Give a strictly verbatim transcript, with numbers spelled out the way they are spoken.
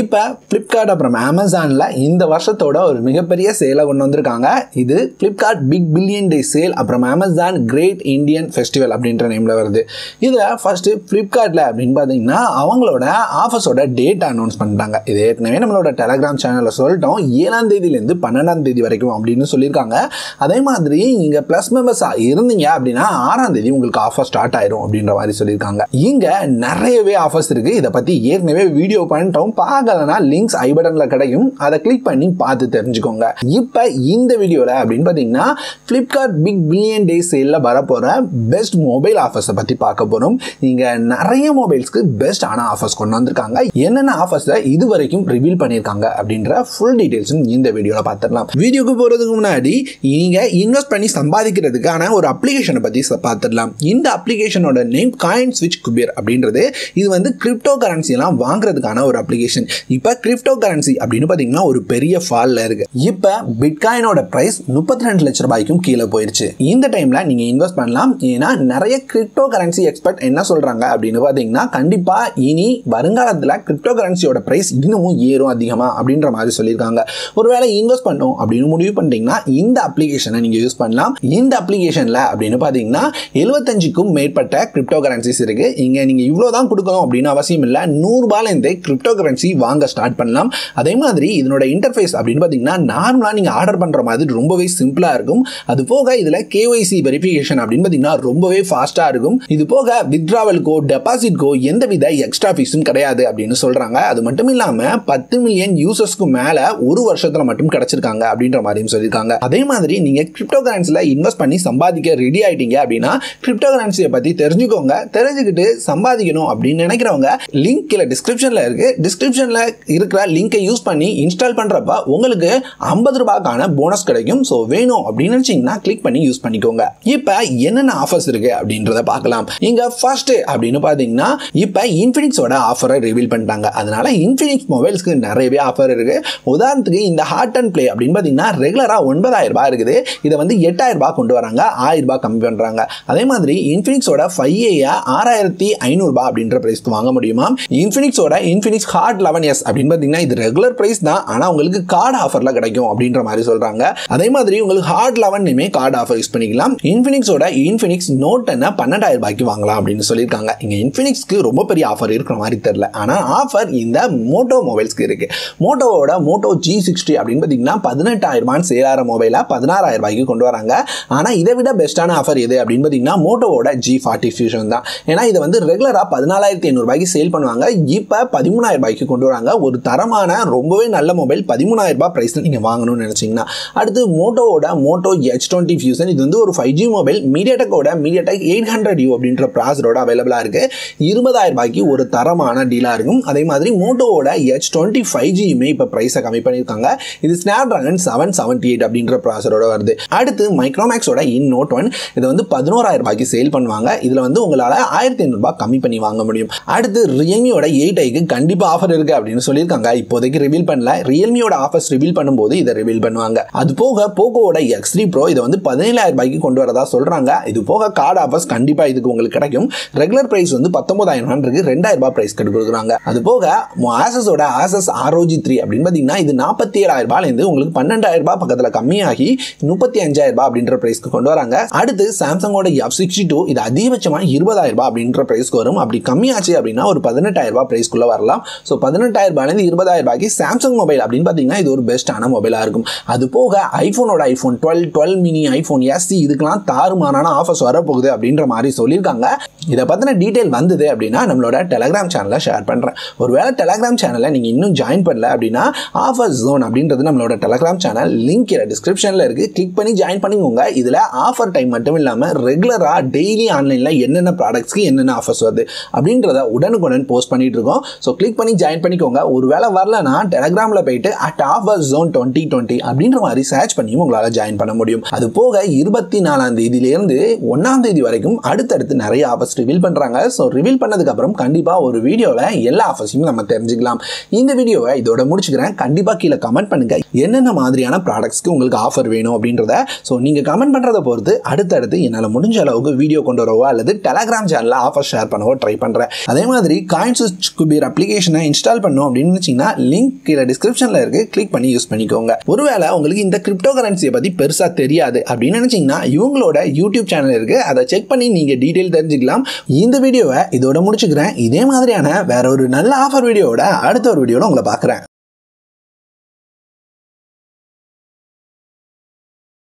இப்போ Flipkart அப்புறம் Amazonல இந்த வருஷத்தோட ஒரு மிகப்பெரிய சேலை கொண்டு வந்திருக்காங்க. இது Flipkart big billion day sale அப்புறம் Amazon கிரேட் இந்தியன் ஃபெஸ்டிவல் அப்படின்ற நேமில் வருது. இதில் ஃபஸ்ட்டு Flipkartல அப்படின்னு பார்த்தீங்கன்னா அவங்களோட ஆஃபர்ஸோட டேட் அனௌன்ஸ் பண்ணிட்டாங்க. இது ஏற்கனவே நம்மளோட டெலகிராம் சேனலில் சொல்லிட்டோம், ஏழாம் தேதியிலேருந்து பன்னெண்டாம் தேதி வரைக்கும் அப்படின்னு சொல்லியிருக்காங்க. அதே மாதிரி நீங்கள் ப்ளஸ் மெம்பர்ஸாக இருந்தீங்க அப்படின்னா ஆறாம் தேதி உங்களுக்கு ஆஃபர் ஸ்டார்ட் ஆயிடும் அப்படின்ற மாதிரி சொல்லியிருக்காங்க. இங்கே நிறையவே ஆஃபர்ஸ் இருக்குது. இதை பற்றி ஏற்கனவே வீடியோ பண்ணிட்டோம், பார்க்கலன்னா லிங்க்ஸ் ஐ பட்டனில் கிடைக்கும், அதை கிளிக் பண்ணி பார்த்து தெரிஞ்சுக்கோங்க. இப்போ இந்த வீடியோவில் அப்படின்னு பார்த்தீங்கன்னா Flipkart பிக் பில்லியன் டே சேலில் வரப்போகிற பெஸ்ட் மொபைல் ஆஃபர்ஸை பற்றி பார்க்க போகிறோம். இங்கே நிறைய மொபைல்ஸ்க்கு பெஸ்டான ஆஃபர்ஸ் கொண்டு வந்திருக்காங்க. என்னென்ன ஆஃபர்ஸை இது வரைக்கும் ரிவீல் பண்ணியிருக்காங்க அப்படின்ற ஃபுல் டீட்டெயில்ஸும் இந்த வீடியோவில் பார்த்துடலாம். வீடியோக்கு போகிறதுக்கு முன்னாடி நீங்கள் இன்வெஸ்ட் பண்ணி சம்பாதிக்கிறதுக்கான ஒரு அப்ளிகேஷனை பற்றி பார்த்துடலாம். இந்த அப்ளிகேஷனோட நேம் காயின் ஸ்விட்ச் குபேர் அப்படின்றது. இது வந்து கிரிப்டோ கரன்சிலாம் வாங்குறதுக்கான ஒரு அப்ளிகேஷன். இப்போ கிரிப்டோகரன்சி அப்படின்னு பார்த்தீங்கன்னா ஒரு பெரிய ஃபாலில் இருக்கு. இப்போ பிட்காயினோட பிரைஸ் முப்பத்தி ரெண்டு லட்சம் ரூபாய்க்கும் கீழே போயிருச்சு. இந்த டைம்ல நீங்க இன்வெஸ்ட் பண்ணலாம். ஏன்னா நிறைய கிரிப்டோகரன்சி எக்ஸ்பர்ட் என்ன சொல்றாங்க அப்படின்னு பார்த்தீங்கன்னா கண்டிப்பா இனி வருங்காலத்தில் கிரிப்டோகரன்சியோட பிரைஸ் இன்னமும் ஏறும் அதிகமா அப்படின்ற மாதிரி சொல்லியிருக்காங்க. ஒருவேளை இன்வெஸ்ட் பண்ணும் அப்படின்னு முடிவு பண்ணிட்டீங்கன்னா இந்த அப்ளிகேஷனை நீங்க யூஸ் பண்ணலாம். இந்த அப்ளிகேஷன்ல அப்படின்னு பார்த்தீங்கன்னா எழுபத்தஞ்சுக்கும் மேற்பட்ட கிரிப்டோகரன்சிஸ் இருக்கு. இங்க நீங்க இவ்வளவுதான் கொடுக்கணும் அப்படின்னு அவசியம் இல்லை. நூறு ரூபாயில இருந்து கிரிப்டோகரன்சி வாங்க ஸ்டார்ட் பண்ணலாம். அதே மாதிரி இதனோட இன்டர்ஃபேஸ் அப்படின்னு பார்த்தீங்கன்னா நார்மலாக நீங்கள் ஆர்டர் பண்ணுற மாதிரி ரொம்பவே சிம்பிளாக இருக்கும். அது போக இதில் கேஒய்சி வெரிஃபிகேஷன் அப்படின்னு பார்த்தீங்கன்னா ரொம்பவே ஃபாஸ்ட்டாக இருக்கும். இது போக வித்ராவல்கோ டெபாசிட்கோ எந்தவித எக்ஸ்ட்ரா ஃபீஸும் கிடையாது அப்படின்னு சொல்கிறாங்க. அது மட்டும் இல்லாமல் பத்து மில்லியன் யூசர்ஸ்க்கு மேலே ஒரு வருஷத்தில் மட்டும் கிடச்சிருக்காங்க அப்படின்ற மாதிரியும் சொல்லியிருக்காங்க. அதே மாதிரி நீங்கள் கிரிப்டோ கரன்சியில் இன்வெஸ்ட் பண்ணி சம்பாதிக்க ரெடி ஆகிட்டீங்க அப்படின்னா கிரிப்டோ கரன்சியை பற்றி தெரிஞ்சுக்கோங்க. தெரிஞ்சுக்கிட்டு சம்பாதிக்கணும் அப்படின்னு நினைக்கிறவங்க லிங்க் கீழே டிஸ்கிரிப்ஷனில் இருக்குது. டிஸ்கிரிப்ஷன் இருக்கிற லிங்கை யூஸ் பண்ணி இன்ஸ்டால் பண்றப்ப உங்களுக்கு ஐம்பது ரூபாய்க்கான போனஸ் கிடைக்கும். சோ வேணும் அப்படின்னு நினைச்சீங்கன்னா கிளிக் பண்ணி யூஸ் பண்ணிக்கோங்க. இப்போ என்னென்ன ஆஃபர்ஸ் இருக்கு அப்படின்றத பார்க்கலாம். இங்க ஃபர்ஸ்ட் அப்படின்னு பாத்தீங்கன்னா இப்போ இன்ஃபினிக்ஸோட ஆஃபரை ரிவீல் பண்ணிட்டாங்க. அதனால இன்ஃபினிக்ஸ் மொபைல்ஸ்க்கு நிறையவே ஆஃபர் இருக்கு. உதாரணத்துக்கு இந்த ஹாட் அண்ட் பிளே அப்படின்னு பாத்தீங்கன்னா ரெகுலரா ஒன்பதாயிரம் ரூபாய் இருக்குது. இதை வந்து எட்டாயிரம் ரூபாய் கொண்டு வராங்க, ஆயிரம் ரூபாய் கம்மி பண்றாங்க. அதே மாதிரி இன்ஃபினிக்ஸோட ஃபைவ் ஏ ஆறாயிரத்தி ஐநூறு ரூபாய் அப்படின்ற பிரைஸ்க்கு வாங்க முடியுமா. இன்ஃபினிக்ஸோட இன்ஃபினிக்ஸ் ஹாட் eleven S அப்படின்னு பாத்தீங்கன்னா இது ரெகுலர் பிரைஸ் தான், ஆனா உங்களுக்கு கார்டு ஆஃபர்ல கிடைக்கும் அப்படின்ற மாதிரி சொல்றாங்க. அதே மாதிரி உங்களுக்கு ஹாட் eleven மே கார்டு ஆஃபர் யூஸ் பண்ணிக்கலாம். இன்ஃபினிக்ஸோட இன்ஃபினிக்ஸ் நோட் டென் பன்னெண்டாயிரம் ரூபாய்க்கு வாங்கலாம் அப்படின்னு சொல்லியிருக்காங்க. இங்க இன்ஃபினிக்ஸ்க்கு ரொம்ப பெரிய ஆஃபர் இருக்கிற மாதிரி தெரியல, ஆனா ஆஃபர் இந்த மோட்டோ மொபைல்ஸ்க்கு இருக்கு. மோட்டோவோட மோட்டோ ஜி சிக்ஸ்டி அப்படின்னு பாத்தீங்கன்னா பதினெட்டாயிரம் ரூபாய் சேல் ஆகிற மொபைல பதினாறாயிரம் ரூபாய்க்கு கொண்டு வராங்க. ஆனா இதை விட பெஸ்டான ஆஃபர் எது அப்படின்னு பாத்தீங்கன்னா மோட்டோவோட ஜி ஃபார்ட்டி ஃபியூஷன் தான். ஏன்னா இதை வந்து ரெகுலரா பதினாலாயிரத்தி ஐநூறு ரூபாய்க்கு சேல் பண்ணுவாங்க. இப்ப பதிமூணாயிரம் ரூபாய்க்கு கொண்டு வராங்க. ஒரு தரமான ரொம்பவே நல்ல மொபைல் பதிமூணாயிரம் ரூபாய் பிரைஸ்ல நீங்க வாங்கணும்னு நினைச்சீங்கன்னா. அடுத்து மோட்டோவோட மோட்டோ எச் டுவெண்ட்டி ஃபியூசன். இது வந்து ஒரு ஃபைவ் ஜி மொபைல். மீடியாடெக்கோட மீடியாடெக் எயிட் ஹண்ட்ரட் யூ அப்படின்ற ப்ராசரோட அவைலபிளா இருக்கு. இருபதாயிரம் ரூபாய்க்கு ஒரு தரமான டீலா இருக்கும். அதே மாதிரி மோட்டோவோட எச் டுவெண்ட்டி ஃபைவ் ஜியுமே இப்போ பிரைஸை கம்மி பண்ணியிருக்காங்க. இது Snapdragon seven seventy eight அப்படின்ற ப்ராசரோட வருது. அடுத்து மைக்ரோமேக்ஸோட இன் நோட் ஒன். இதை வந்து பதினோராயிரம் ரூபாய்க்கு சேல் பண்ணுவாங்க. இதுல வந்து உங்களால ஆயிரத்தி ஐநூறு ரூபாய் கம்மி பண்ணி வாங்க முடியும். அடுத்து ரியல்மியோட எயிட் ஐக்கு கண்டிப்பா ஆஃபர் இருக்கு அப்படின்னு சொல்லியிருக்காங்க. இப்போதைக்கு ரிவீல் பண்ணல. ரியல்மியோட ஆஃபர்ஸ் ரிவீல் பண்ணும்போது இதை ரிவீல் பண்ணுவாங்க. அது போக போகோவோட எக்ஸ் த்ரீ ப்ரோ இதை வந்து பதினேழாயிரம் ரூபாய்க்கு கொண்டு வரதா சொல்றாங்க. இது போக கார்டு ஆஃபர்ஸ் கண்டிப்பா இதுக்கு உங்களுக்கு கிடைக்கும். ரெகுலர் பிரைஸ் வந்து பத்தொன்பதாயிரம் ரூபாய்க்கு ரெண்டாயிரம் ரூபாய் பிரைஸ் கட்டு கொடுக்குறாங்க. அது போக ஆசஸோட ஆசஸ் ஆர்ஓஜி த்ரீ அப்படின்னு பாத்தீங்கன்னா இது நாற்பத்தி ஏழாயிரம் ரூபாயிலிருந்து உங்களுக்கு பன்னெண்டாயிரம் ரூபாய் பக்கத்தில் கம்மியாகி முப்பத்தி அஞ்சாயிரம் ரூபாய் அப்படின்ற பிரைஸ்க்கு கொண்டு வராங்க. அடுத்து சாம்சங்கோட எஃப் சிக்ஸ்டி டூ இது அதிகபட்சமா இருபதாயிரம் ரூபாய் அப்படின்ற பிரைஸ்க்கு வரும். அப்படி கம்மியாச்சு அப்படின்னா ஒரு பதினெட்டாயிரம் ரூபாய் பிரைஸ்க்குள்ள வரலாம். ஸோ பதினெட்டாயிரம் ரூபாயிலிருந்து இருபதாயிரம் ரூபாய்க்கு சாம்சங் மொபைல் அப்படின்னு பார்த்தீங்கன்னா இது ஒரு பெஸ்ட்டான மொபைலாக இருக்கும். அது போக ஐஃபோனோட iPhone twelve twelve mini iPhone SE இதுக்கெல்லாம் தாறுமாறான ஆஃபர்ஸ் வரப்போகுது அப்படின்ற மாதிரி சொல்லியிருக்காங்க. இதை பற்றின டீட்டெயில் வந்தது அப்படின்னா நம்மளோட டெலகிராம் சேனலை ஷேர் பண்ணுறேன். ஒருவேளை டெலகிராம் சேனலை நீங்கள் இன்னும் ஜாயின் பண்ணல அப்படின்னா ஆஃபர் ஜோன் அப்படின்றது நம்மளோட டெலகிராம் சேனல் லிங்க் இதில் டிஸ்கிரிப்ஷனில் இருக்குது. கிளிக் பண்ணி ஜாயின் பண்ணிக்கோங்க. இதில் ஆஃபர் டைம் மட்டும் இல்லாமல் ரெகுலராக டெய்லி ஆன்லைனில் என்னென்ன ப்ராடக்ட்ஸ்க்கு என்னென்ன ஆஃபர்ஸ் வருது அப்படின்றத உடனுக்குடன் போஸ்ட் பண்ணிட்டு இருக்கோம். ஸோ கிளிக் பண்ணி ஜாயின் பண்ணிக்கோங்க. ஒருவேளை வரலன்னா டெலகிராமில் போயிட்டு at offer zone twenty twenty அப்படின்ற மாதிரி சர்ச் பண்ணியும் உங்களால் ஜாயின் பண்ண முடியும். அது போக இருபத்தி நாலாம் தேதியிலேருந்து ஒன்றாம் தேதி வரைக்கும் அடுத்தடுத்து நிறைய ஆஃபர்ஸ் ரிவீல் பண்ணுறாங்க. ஸோ ரிவீல் பண்ணதுக்கப்புறம் கண்டிப்பாக ஒரு வீடியோவில் எல்லா ஆஃபர்ஸையும் நம்ம தெரிஞ்சுக்கலாம். இந்த வீடியோவை இதோட முடிச்சுக்கிறேன். கண்டிப்பாக கீழே கமெண்ட் பண்ணுங்க என்னென்ன மாதிரியான ப்ராடக்ட்ஸ்க்கு உங்களுக்கு ஆஃபர் வேணும் அப்படின்றத. ஸோ நீங்கள் கமெண்ட் பண்ணுறதை பொறுத்து அடுத்தடுத்து என்னால் முடிஞ்ச அளவுக்கு வீடியோ கொண்டு வரவோ அல்லது டெலகிராம் சேனலில் ஆஃபர் ஷேர் பண்ணவோ ட்ரை பண்ணுறேன். அதே மாதிரி காயின் ஸ்விட்ச் குபேர் அப்ளிகேஷனை இன்ஸ்டால் install பண்ணனும் அப்படினு நினைச்சீங்கன்னா லிங்க் கீழ டிஸ்கிரிப்ஷன்ல இருக்கு, கிளிக் பண்ணி யூஸ் பண்ணிக்கோங்க. ஒருவேளை உங்களுக்கு இந்த கிரிப்டோகரன்சியை பத்தி பெருசா தெரியாது அப்படினு நினைச்சீங்கன்னா இவங்களோட YouTube சேனல் இருக்கு, அதை செக் பண்ணி நீங்க டீடைல் தெரிஞ்சிக்கலாம். இந்த வீடியோவை இதோட முடிச்சுக்கிறேன். இதே மாதிரியான வேற ஒரு நல்ல ஆஃபர் வீடியோவோட அடுத்த ஒரு வீடியோல உங்களை பார்க்கறேன்.